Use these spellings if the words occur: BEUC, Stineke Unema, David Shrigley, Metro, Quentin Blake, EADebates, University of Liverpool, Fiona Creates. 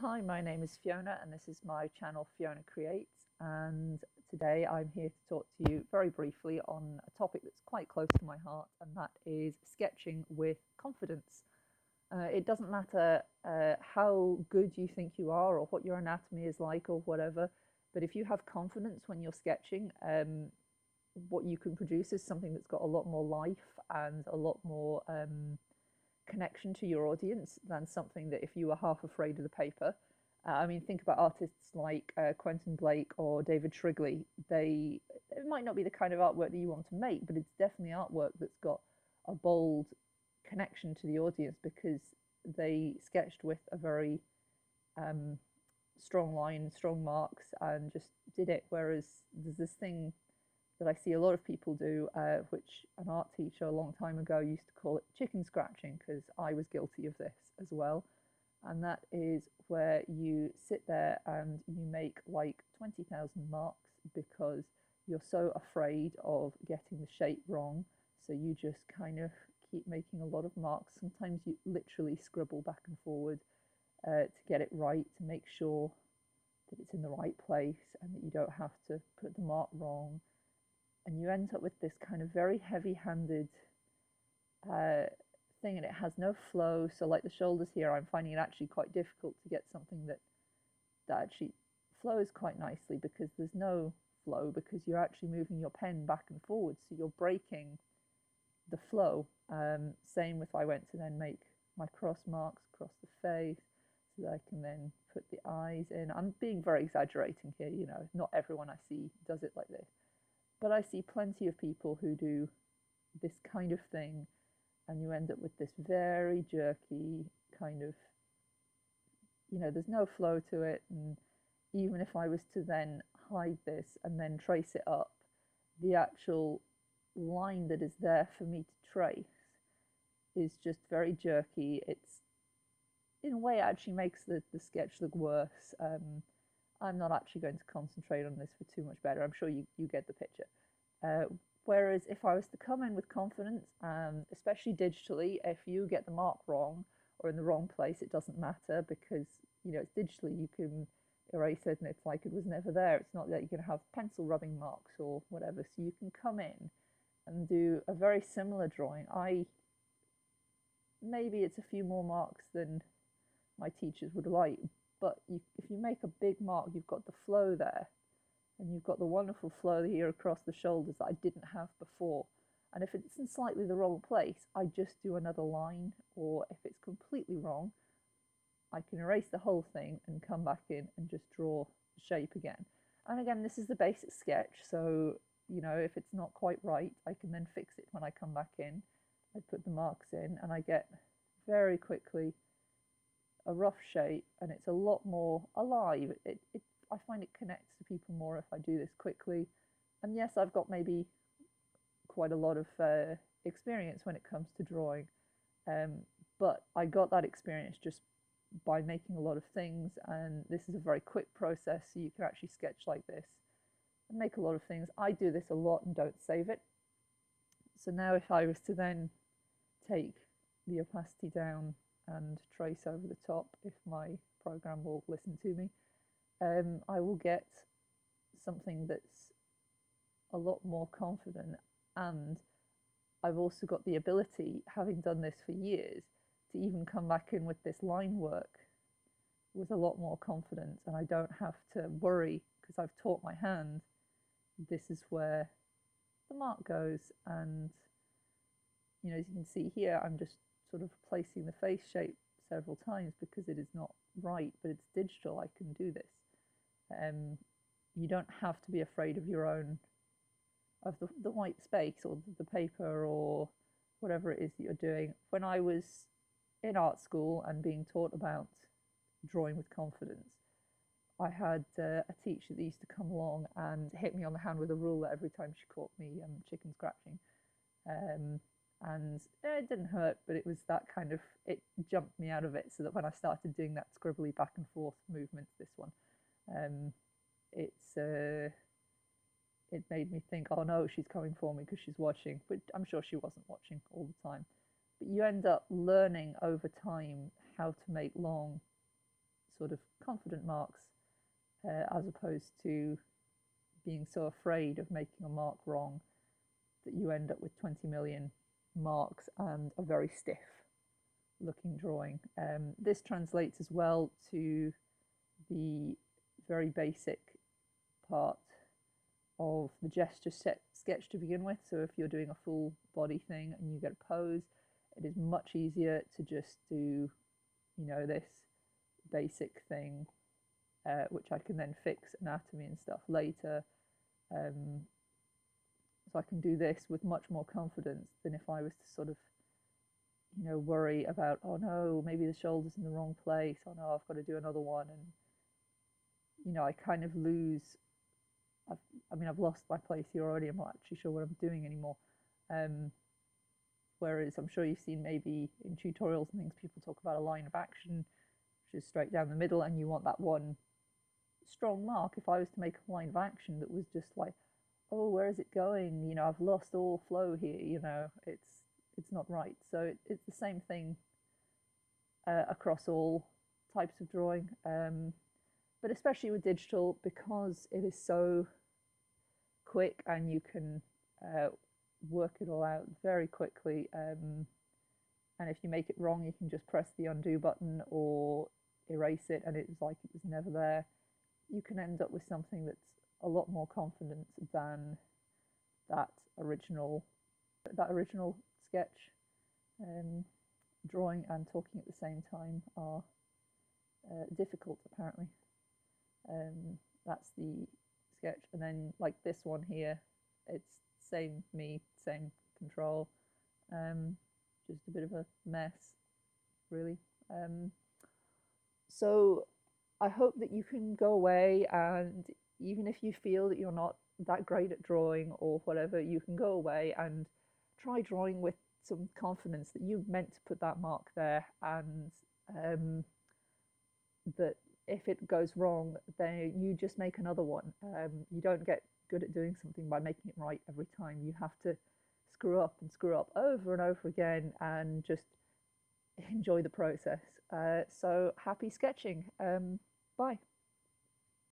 Hi, my name is Fiona and this is my channel Fiona Creates, and today I'm here to talk to you very briefly on a topic that's quite close to my heart, and that is sketching with confidence. It doesn't matter how good you think you are or what your anatomy is like or whatever, but if you have confidence when you're sketching, what you can produce is something that's got a lot more life and a lot more connection to your audience than something that if you were half afraid of the paper. I mean, think about artists like Quentin Blake or David Shrigley. It might not be the kind of artwork that you want to make, but it's definitely artwork that's got a bold connection to the audience because they sketched with a very strong line, strong marks, and just did it. Whereas there's this thing that I see a lot of people do, which an art teacher a long time ago used to call it chicken scratching, because I was guilty of this as well. And that is where you sit there and you make like 20,000 marks because you're so afraid of getting the shape wrong. So you just kind of keep making a lot of marks. Sometimes you literally scribble back and forward to get it right, to make sure that it's in the right place and that you don't have to put the mark wrong. And you end up with this kind of very heavy-handed thing, and it has no flow. So like the shoulders here, I'm finding it actually quite difficult to get something that actually flows quite nicely, because there's no flow, because you're actually moving your pen back and forward, so you're breaking the flow. Same with, I went to then make my cross marks across the face so that I can then put the eyes in. I'm being very exaggerating here, you know, not everyone I see does it like this. But I see plenty of people who do this kind of thing, and you end up with this very jerky kind of, you know, there's no flow to it. And even if I was to then hide this and then trace it up, the actual line that is there for me to trace is just very jerky. It's, in a way, it actually makes the sketch look worse. I'm not actually going to concentrate on this for too much better. I'm sure you get the picture. Whereas if I was to come in with confidence, especially digitally, if you get the mark wrong or in the wrong place, it doesn't matter, because, you know, it's digitally, you can erase it and it's like it was never there. It's not that you're going to have pencil rubbing marks or whatever. So you can come in and do a very similar drawing. Maybe it's a few more marks than my teachers would like, but if you make a big mark, you've got the flow there, and you've got the wonderful flow here across the shoulders that I didn't have before. And if it's in slightly the wrong place, I just do another line, or if it's completely wrong, I can erase the whole thing and come back in and just draw the shape again. And again, this is the basic sketch, so, you know, if it's not quite right, I can then fix it when I come back in. I put the marks in and I get very quickly a rough shape, and it's a lot more alive. I find it connects to people more if I do this quickly. And yes, I've got maybe quite a lot of experience when it comes to drawing, but I got that experience just by making a lot of things, and this is a very quick process, so you can actually sketch like this and make a lot of things. I do this a lot and don't save it. So now if I was to then take the opacity down and trace over the top, if my program will listen to me, I will get something that's a lot more confident. And I've also got the ability, having done this for years, to even come back in with this line work with a lot more confidence, and I don't have to worry, because I've taught my hand, this is where the mark goes. And, you know, as you can see here, I'm just sort of replacing the face shape several times because it is not right, but it's digital, I can do this. You don't have to be afraid of your own, of the white space or the paper or whatever it is that you're doing. When I was in art school and being taught about drawing with confidence, I had a teacher that used to come along and hit me on the hand with a ruler every time she caught me chicken scratching. And it didn't hurt, but it was that kind of, it jumped me out of it, so that when I started doing that scribbly back and forth movement, this one, it made me think, oh no, she's coming for me because she's watching, but I'm sure she wasn't watching all the time. But you end up learning over time how to make long sort of confident marks as opposed to being so afraid of making a mark wrong that you end up with 20 million marks and a very stiff looking drawing. This translates as well to the very basic part of the gesture sketch to begin with. So if you're doing a full body thing and you get a pose, it is much easier to just do, you know, this basic thing, which I can then fix anatomy and stuff later. So I can do this with much more confidence than if I was to sort of, you know, worry about, oh no, maybe the shoulder's in the wrong place, oh no, I've got to do another one. And, you know, I kind of lose, I've lost my place here already, I'm not actually sure what I'm doing anymore. Whereas I'm sure you've seen maybe in tutorials and things, people talk about a line of action, which is straight down the middle, and you want that one strong mark. If I was to make a line of action that was just like, oh, where is it going? You know, I've lost all flow here, you know, it's not right. So it's the same thing across all types of drawing, but especially with digital, because it is so quick and you can work it all out very quickly. And if you make it wrong, you can just press the undo button or erase it, and it's like it was never there. You can end up with something that's a lot more confident than that original sketch. Drawing and talking at the same time are difficult, apparently. That's the sketch, and then like this one here, it's same me, same control. Just a bit of a mess, really. So I hope that you can go away, and even if you feel that you're not that great at drawing or whatever, you can go away and try drawing with some confidence that you meant to put that mark there, and that if it goes wrong, then you just make another one. You don't get good at doing something by making it right every time. You have to screw up over and over again and just enjoy the process. So happy sketching. Bye.